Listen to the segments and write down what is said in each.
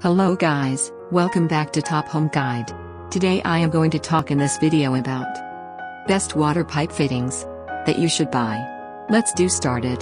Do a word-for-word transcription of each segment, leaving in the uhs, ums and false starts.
Hello guys, welcome back to Top Home Guide. Today I am going to talk in this video about best water pipe fittings that you should buy. Let's do started.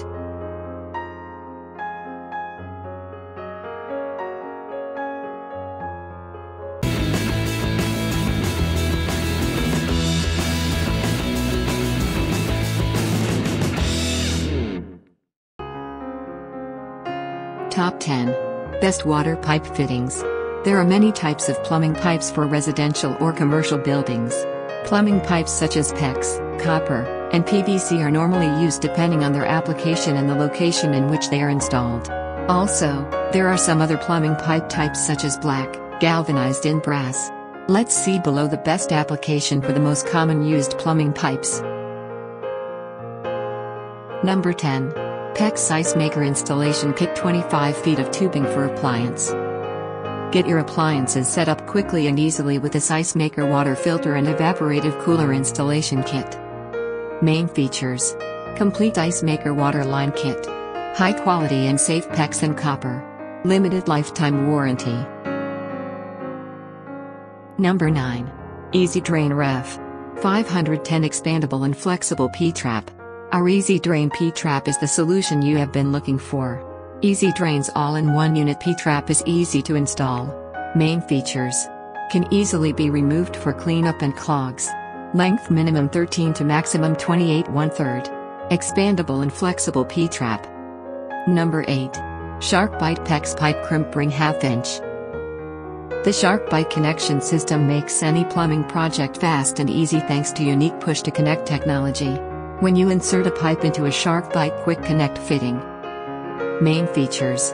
Top ten. Best water pipe fittings. There are many types of plumbing pipes for residential or commercial buildings. Plumbing pipes such as PEX, copper, and P V C are normally used depending on their application and the location in which they are installed. Also, there are some other plumbing pipe types such as black, galvanized and brass. Let's see below the best application for the most common used plumbing pipes. Number ten. PEX Ice Maker Installation Kit. Twenty-five feet of tubing for appliance. Get your appliances set up quickly and easily with this Ice Maker water filter and evaporative cooler installation kit. Main features: complete Ice Maker water line kit, high quality and safe PEX and copper, limited lifetime warranty. Number nine. Easy Drain Ref five hundred ten Expandable and Flexible P-Trap. Our Easy Drain P-Trap is the solution you have been looking for. Easy Drain's all-in-one unit P-Trap is easy to install. Main features: can easily be removed for cleanup and clogs. Length minimum thirteen to maximum twenty-eight one-third. Expandable and flexible P-Trap. Number eight. Sharkbite PEX Pipe Crimp Ring half inch. The Sharkbite connection system makes any plumbing project fast and easy thanks to unique push-to-connect technology. When you insert a pipe into a Sharkbite Quick Connect fitting. Main features: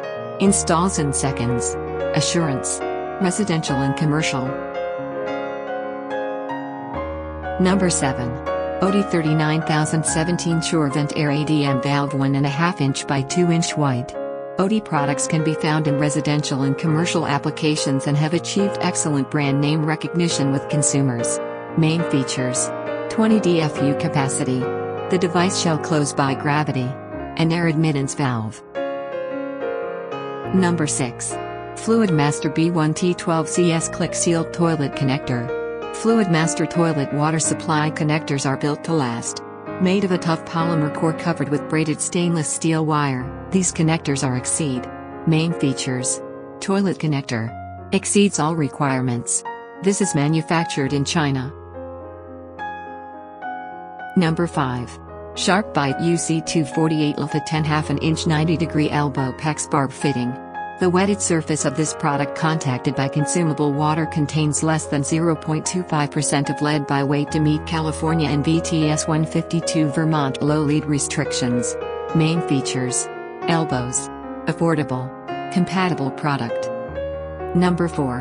installs in seconds. Assurance: residential and commercial. Number seven. Oatey thirty-nine thousand seventeen Sure Vent Air A D M Valve one and a half inch by two inch wide. Oatey products can be found in residential and commercial applications and have achieved excellent brand name recognition with consumers. Main features: twenty D F U capacity. The device shall close by gravity. An air admittance valve. Number six. Fluidmaster B one T twelve C S Click Sealed Toilet Connector. Fluidmaster toilet water supply connectors are built to last. Made of a tough polymer core covered with braided stainless steel wire, these connectors are Exceed. Main features: toilet connector. Exceeds all requirements. This is manufactured in China. Number five. Sharkbite U C two forty-eight L F A ten half an inch ninety degree elbow PEX barb fitting. The wetted surface of this product contacted by consumable water contains less than zero point two five percent of lead by weight to meet California and V T S one fifty-two Vermont low lead restrictions. Main features: elbows. Affordable. Compatible product. Number four.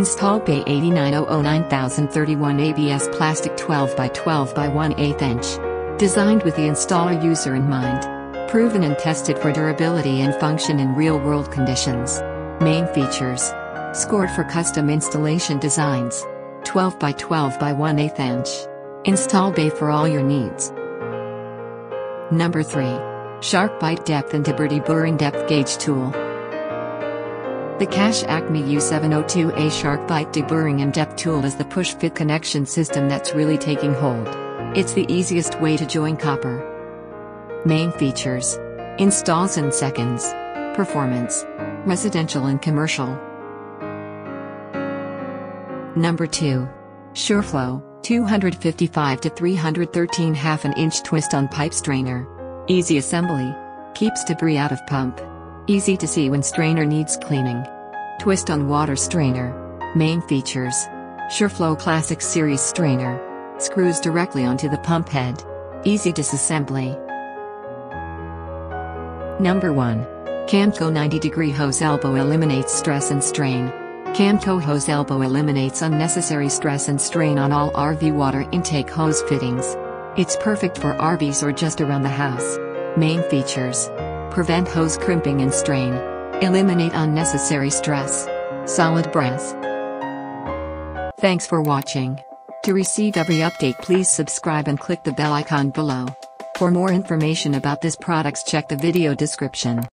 Install Bay eight nine zero zero nine zero three one A B S Plastic twelve by twelve by one eighth inch. Designed with the installer user in mind. Proven and tested for durability and function in real-world conditions. Main features: scored for custom installation designs. twelve by twelve by one eighth inch. Install Bay for all your needs. Number three. Sharkbite Depth and Liberty Boring Depth Gauge Tool. The Cash Acme U seven oh two A Sharkbite Deburring and Depth Tool is the push-fit connection system that's really taking hold. It's the easiest way to join copper. Main features: installs in seconds. Performance: residential and commercial. Number two. SureFlow two fifty-five to three thirteen half an inch twist-on pipe strainer. Easy assembly. Keeps debris out of pump. Easy to see when strainer needs cleaning. Twist on water strainer. Main features: SureFlow Classic Series strainer. Screws directly onto the pump head. Easy disassembly. Number one. Camco ninety degree Hose Elbow eliminates stress and strain. Camco Hose Elbow eliminates unnecessary stress and strain on all R V water intake hose fittings. It's perfect for R Vs or just around the house. Main features: prevent hose crimping and strain. Eliminate unnecessary stress. Solid brass. Thanks for watching. To receive every update, please subscribe and click the bell icon below. For more information about this product, check the video description.